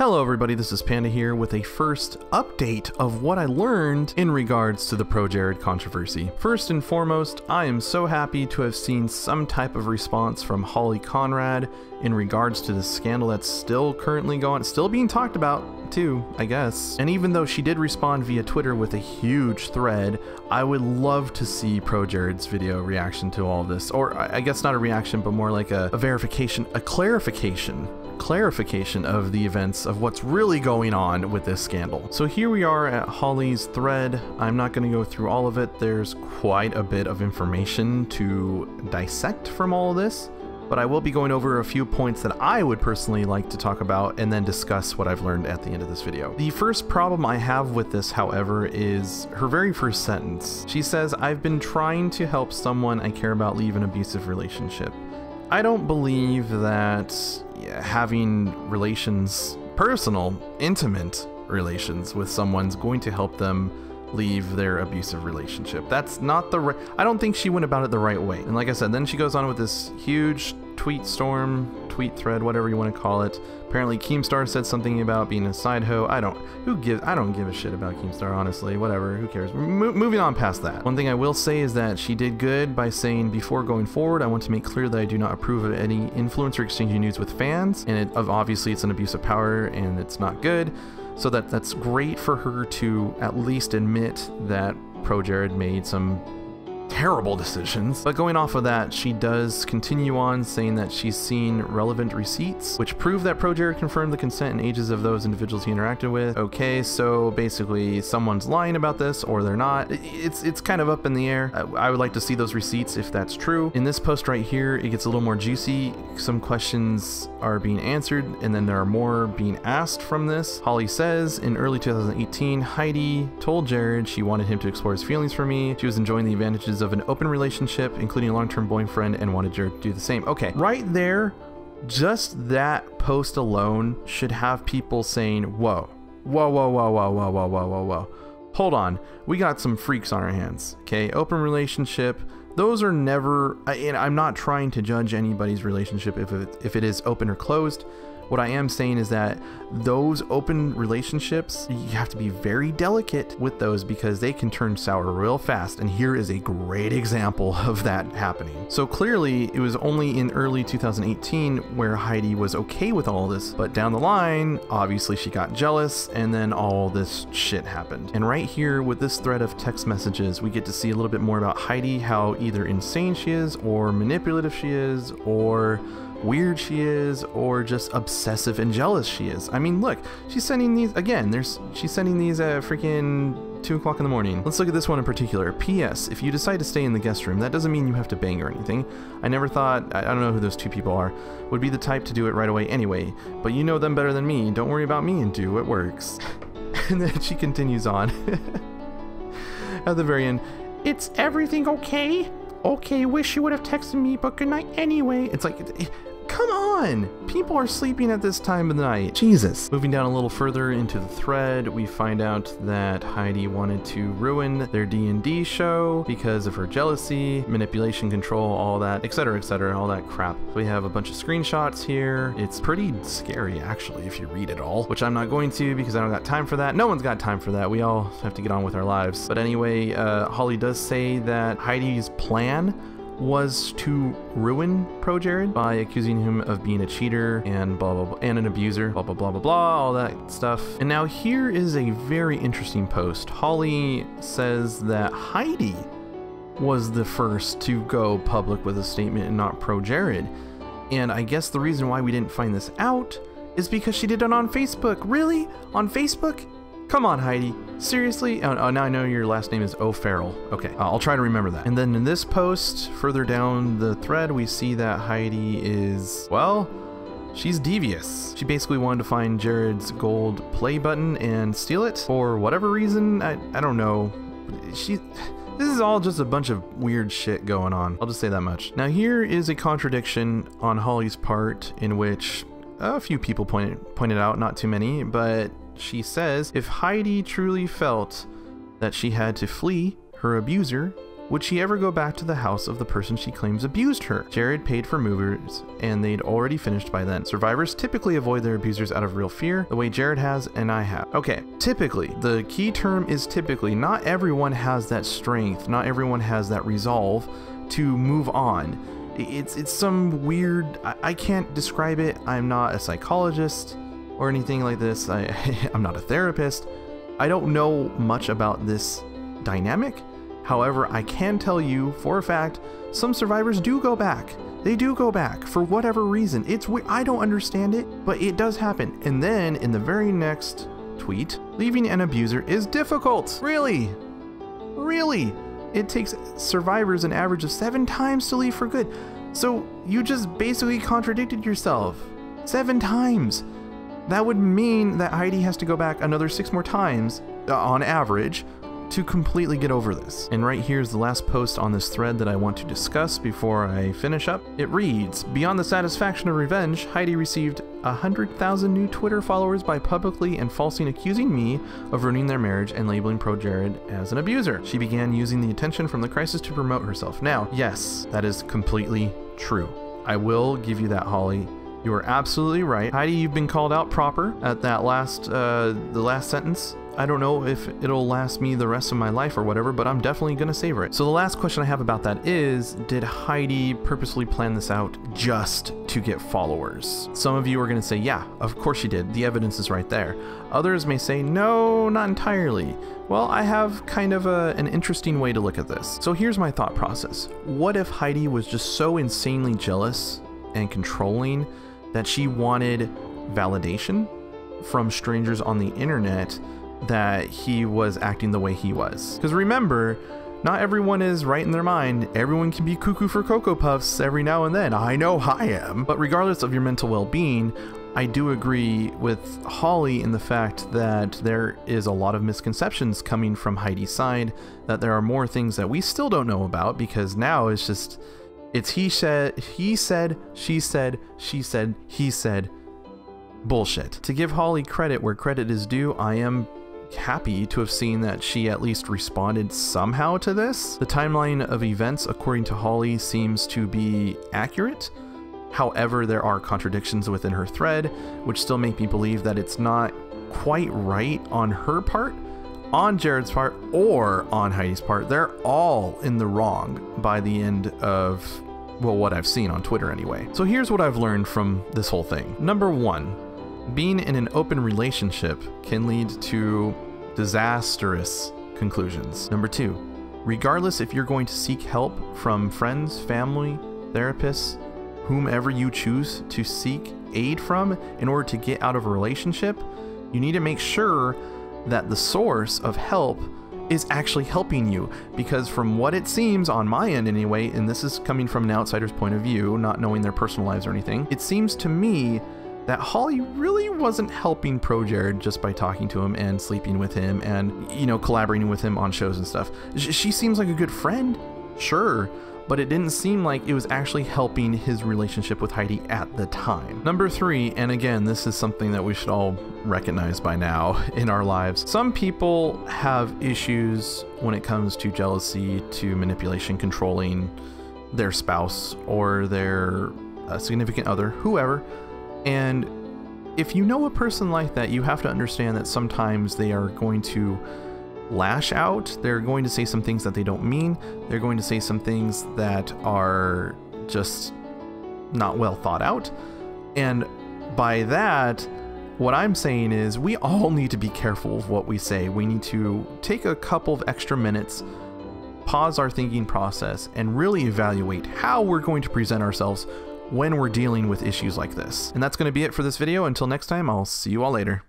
Hello everybody, this is Panda here with a first update of what I learned in regards to the Pro Jared controversy. First and foremost, I am so happy to have seen some type of response from Holly Conrad in regards to the scandal that's still currently going, still being talked about too, I guess. And even though she did respond via Twitter with a huge thread, I would love to see Pro Jared's video reaction to all this, or I guess not a reaction, but more like a verification, a clarification of the events of what's really going on with this scandal. So here we are at Holly's thread. I'm not going to go through all of it. There's quite a bit of information to dissect from all of this, but I will be going over a few points that I would personally like to talk about and then discuss what I've learned at the end of this video. The first problem I have with this, however, is her very first sentence. She says, "I've been trying to help someone I care about leave an abusive relationship." I don't believe that having relations, personal, intimate relations with someone's going to help them leave their abusive relationship. That's not the right, I don't think she went about it the right way. And like I said, then she goes on with this huge tweet storm, tweet thread, whatever you want to call it. Apparently Keemstar said something about being a side hoe. I don't give a shit about Keemstar, honestly, whatever, who cares? Moving on past that. One thing I will say is that she did good by saying, "Before going forward, I want to make clear that I do not approve of any influencer exchanging nudes with fans, and obviously it's an abuse of power and it's not good." So that's great for her to at least admit that Pro Jared made some terrible decisions. But going off of that, she does continue on saying that she's seen relevant receipts, which prove that Pro Jared confirmed the consent and ages of those individuals he interacted with. Okay, so basically someone's lying about this or they're not. It's kind of up in the air. I would like to see those receipts if that's true. In this post right here, it gets a little more juicy. Some questions are being answered and then there are more being asked from this. Holly says, "In early 2018, Heidi told Jared she wanted him to explore his feelings for me. She was enjoying the advantages of an open relationship, including a long-term boyfriend, and wanted Jared to do the same." Okay, right there, just that post alone should have people saying, "Whoa, whoa, whoa, whoa, whoa, whoa, whoa, whoa, whoa, whoa. Hold on, we got some freaks on our hands." Okay, open relationship. Those are never, and I'm not trying to judge anybody's relationship if it is open or closed. What I am saying is that those open relationships, you have to be very delicate with those because they can turn sour real fast. And here is a great example of that happening. So clearly it was only in early 2018 where Heidi was okay with all this, but down the line, obviously she got jealous and then all this shit happened. And right here with this thread of text messages, we get to see a little bit more about Heidi, how either insane she is or manipulative she is or weird she is or just obsessive and jealous she is. I mean, look, she's sending these again. She's sending these at freaking 2 o'clock in the morning. Let's look at this one in particular. "P.S. If you decide to stay in the guest room, that doesn't mean you have to bang or anything. I never thought, I don't know who those two people are, would be the type to do it right away anyway, but you know them better than me. Don't worry about me and do what works." And then she continues on at the very end. "It's everything okay? Okay, wish you would have texted me, but good night anyway." It's like, come on! People are sleeping at this time of the night. Jesus. Moving down a little further into the thread, we find out that Heidi wanted to ruin their D&D show because of her jealousy, manipulation, control, all that, etc., all that crap. We have a bunch of screenshots here. It's pretty scary, actually, if you read it all, which I'm not going to because I don't got time for that. No one's got time for that. We all have to get on with our lives. But anyway, Holly does say that Heidi's plan was to ruin Pro Jared by accusing him of being a cheater and blah blah blah and an abuser, blah blah blah blah blah, all that stuff. And now here is a very interesting post. Holly says that Heidi was the first to go public with a statement and not Pro Jared. And I guess the reason why we didn't find this out is because she did it on Facebook. Really? On Facebook? Come on, Heidi. Seriously? Oh, now I know your last name is O'Ferrall. Okay, I'll try to remember that. And then in this post, further down the thread, we see that Heidi is, well, she's devious. She basically wanted to find Jared's gold play button and steal it for whatever reason. I don't know. This is all just a bunch of weird shit going on. I'll just say that much. Now here is a contradiction on Holly's part in which a few people pointed out, not too many, but she says, "If Heidi truly felt that she had to flee her abuser Would she ever go back to the house of the person she claims abused her? Jared paid for movers, and they'd already finished by then. Survivors typically avoid their abusers out of real fear, the way Jared has and I have. Okay, typically. The key term is typically. Not everyone has that strength. Not everyone has that resolve to move on. It's some weird, I can't describe it. I'm not a psychologist or anything like this. I'm not a therapist. I don't know much about this dynamic. However, I can tell you for a fact, some survivors do go back. They do go back for whatever reason. It's weird. I don't understand it, but it does happen. And then in the very next tweet, leaving an abuser is difficult. Really? Really? It takes survivors an average of 7 times to leave for good. So you just basically contradicted yourself. 7 times. That would mean that Heidi has to go back another 6 more times on average to completely get over this. And right here's the last post on this thread that I want to discuss before I finish up. It reads, beyond the satisfaction of revenge, Heidi received 100,000 new Twitter followers by publicly and falsely accusing me of ruining their marriage and labeling Pro Jared as an abuser. She began using the attention from the crisis to promote herself. Now, yes, that is completely true. I will give you that, Holly. You are absolutely right. Heidi, you've been called out proper at that last sentence. I don't know if it'll last me the rest of my life or whatever, but I'm definitely going to savor it. So the last question I have about that is, did Heidi purposely plan this out just to get followers? Some of you are going to say, yeah, of course she did. The evidence is right there. Others may say, no, not entirely. Well, I have kind of an interesting way to look at this. So here's my thought process. What if Heidi was just so insanely jealous and controlling that she wanted validation from strangers on the internet that he was acting the way he was? Because remember, not everyone is right in their mind. Everyone can be cuckoo for Cocoa Puffs every now and then. I know I am. But regardless of your mental well-being, I do agree with Holly in the fact that there is a lot of misconceptions coming from Heidi's side, that there are more things that we still don't know about, because now it's just, it's he said, she said, she said, he said, bullshit. To give Holly credit where credit is due, I am happy to have seen that she at least responded somehow to this. The timeline of events, according to Holly, seems to be accurate. However, there are contradictions within her thread, which still make me believe that it's not quite right on her part, on Jared's part, or on Heidi's part. They're all in the wrong by the end of, well, what I've seen on Twitter anyway. So here's what I've learned from this whole thing. Number 1, being in an open relationship can lead to disastrous conclusions. Number 2, regardless if you're going to seek help from friends, family, therapists, whomever you choose to seek aid from in order to get out of a relationship, you need to make sure that the source of help is actually helping you, because from what it seems on my end anyway, and this is coming from an outsider's point of view, not knowing their personal lives or anything, it seems to me that Holly really wasn't helping Pro Jared just by talking to him and sleeping with him and, you know, collaborating with him on shows and stuff. She seems like a good friend, sure, but it didn't seem like it was actually helping his relationship with Heidi at the time. Number 3, and again, this is something that we should all recognize by now in our lives. Some people have issues when it comes to jealousy, to manipulation, controlling their spouse or their significant other, whoever. And if you know a person like that, you have to understand that sometimes they are going to lash out. They're going to say some things that they don't mean. They're going to say some things that are just not well thought out. And by that, what I'm saying is we all need to be careful of what we say. We need to take a couple of extra minutes, pause our thinking process, and really evaluate how we're going to present ourselves when we're dealing with issues like this. And that's going to be it for this video. Until next time, I'll see you all later.